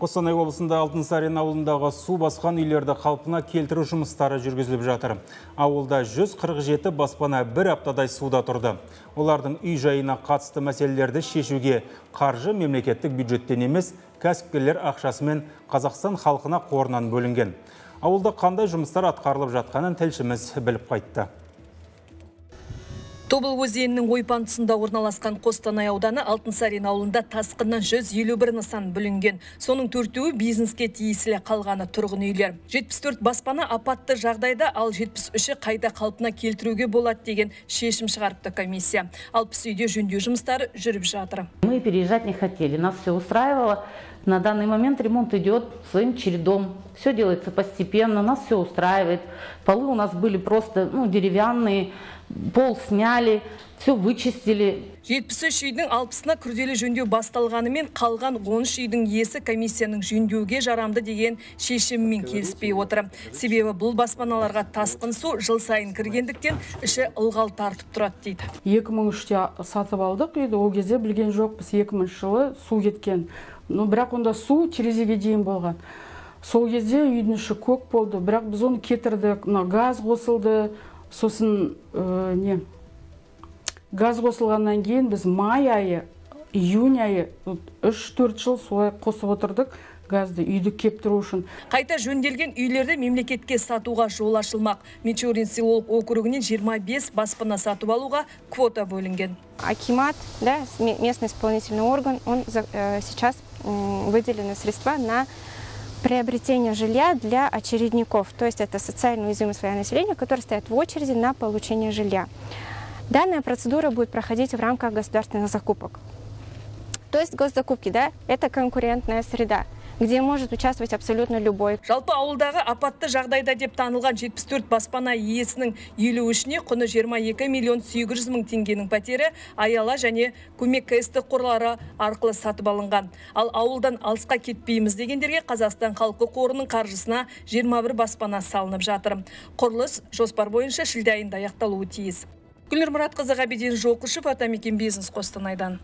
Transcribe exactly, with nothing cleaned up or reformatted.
Қостанай облысында Алтынсарин ауылындағы су басқан үйлерді қалпына келтіру жұмыстары жүргізіліп жатыр. Ауылда жүз қырық жеті баспана бір аптадай суда тұрды. Олардың үй жайына қатысты мәселелерді шешуге қаржы мемлекеттік бюджеттен емес, кәсіпкерлер ақшасымен Қазақстан халқына қорынан бөлінген. Ауылда қандай жұмыстар атқарылып жатқанын тілшіміз біліп қайтты. Тобыл өзенінің ойпаңтысында орналасқан Қостанай ауданы Алтынсарин ауылында тасқыннан жүз елу бір нысан бүлінген. Соның төртеуі бизнеске тиесілі қалғаны тұрғын үйлер. жетпіс төрт баспана апатты жағдайда, ал жетпіс үші қайта қалпына келтіруге болады деген шешім шығарыпты комиссия. алпыс үйде жөндеу жұмыстары жүріп жатыр. Мы переезжать не хотели, нас все устраивало. На данный момент ремонт идет своим чередом. Все делается постепенно, нас все устраивает. Полы у нас были просто ну, деревянные, пол сняли, все вычистили. жетпіс үш үйдің алпысына күрделі жөндеу басталғанымен қалған он үш үйдің иесі комиссияның жөндеуге жарамды деген шешіммен келіспей отыр. Себебі бұл баспаналарға тасқын су жыл сайын кіргендіктен іші ылғал тартып тұрады дейді. екі мың үште сатып алдық дейді, ол кезде білген жоқпыз. екі мың үшінші жылы су кеткен. Ну, бірақ онда су терезеге дейін болған. Сол кезде үйдің іші көк болды, бірақ біз оны кетірдік, газ қосылды. Сосын ә, не, газ қосылғаннан кейін біз май айы, июнь айы үш төрт жыл солай қосып отырдық газды үйді кептіру үшін. Қайта жөнделген үйлерді мемлекетке сатуға жол ашылмақ. Мичурин селолық округінен жиырма бес баспана сатып алуға квота бөлінген. Акимат, да, местный исполнительный орган, он э, сейчас э, выделены средства на приобретение жилья для очередников, то есть это социально уязвимое слои населения, которые стоят в очереди на получение жилья. Данная процедура будет проходить в рамках государственных закупок. То есть госзакупки, да, это конкурентная среда, где может участвовать абсолютно любой. Жалпы ауылдағы апатты жағдайда деп танылған жетпіс төрт баспана иесінің елу үшіне құны жиырма екі миллион сегіз жүз мың теңгенің пәтері Аяла және көмек кесті қорлары арқылы сатып алынған. Ал ауылдан алысқа кетпейміз дегендерге Қазақстан халқы қорының қаржысына жиырма бір баспана салынып жатыр. Құрылыс жоспар бойынша шілде айында аяқталуы тиіс. Гүлнұр Мұратқызы, Ғабиден Жоқышев, Атамекен Бизнес, Қостанайдан.